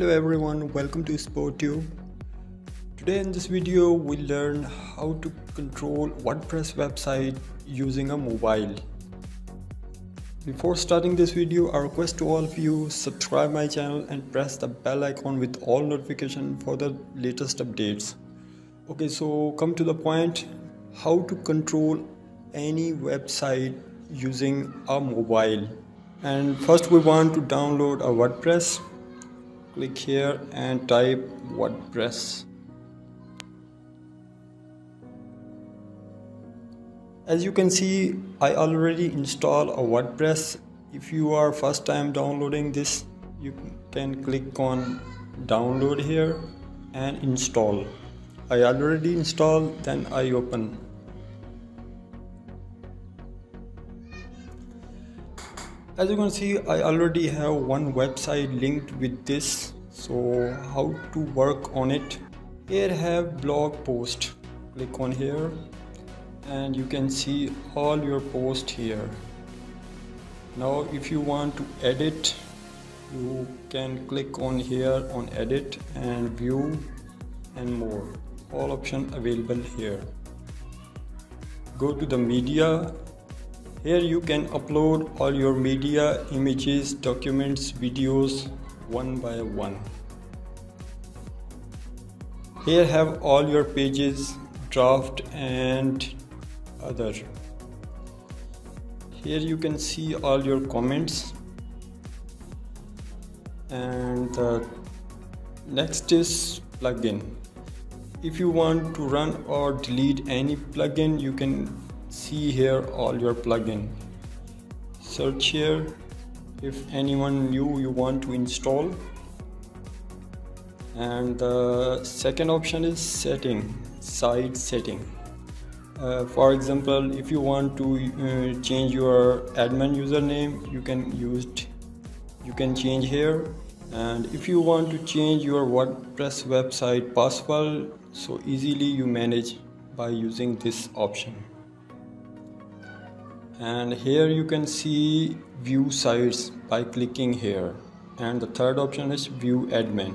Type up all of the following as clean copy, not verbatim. Hello everyone, welcome to Support Tube. Today in this video we'll learn how to control WordPress website using a mobile. Before starting this video, I request to all of you subscribe my channel and press the bell icon with all notification for the latest updates. Okay, so come to the point, how to control any website using a mobile. And first we want to download a WordPress. Click here and type WordPress. As you can see, I already installed a WordPress. If you are first time downloading this, you can click on download here and install. I already installed, then I open. As you can see, I already have one website linked with this. So how to work on it? Here have blog post. Click on here and you can see all your posts here. Now if you want to edit, you can click on here on edit and view and more. All options available here. Go to the media. Here you can upload all your media, images, documents, videos, one by one. Here have all your pages, draft and other. Here you can see all your comments. And the next is plugin. If you want to run or delete any plugin, you can see here all your plugin. Search here if anyone new you want to install. And the second option is setting, site setting. For example, if you want to change your admin username, you can change here. And if you want to change your WordPress website password, so easily you manage by using this option. And here you can see view sites by clicking here. And the third option is view admin.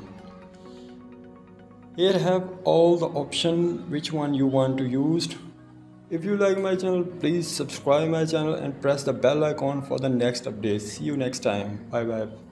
Here have all the option which one you want to use. If you like my channel, please subscribe my channel and press the bell icon for the next update. See you next time. Bye bye.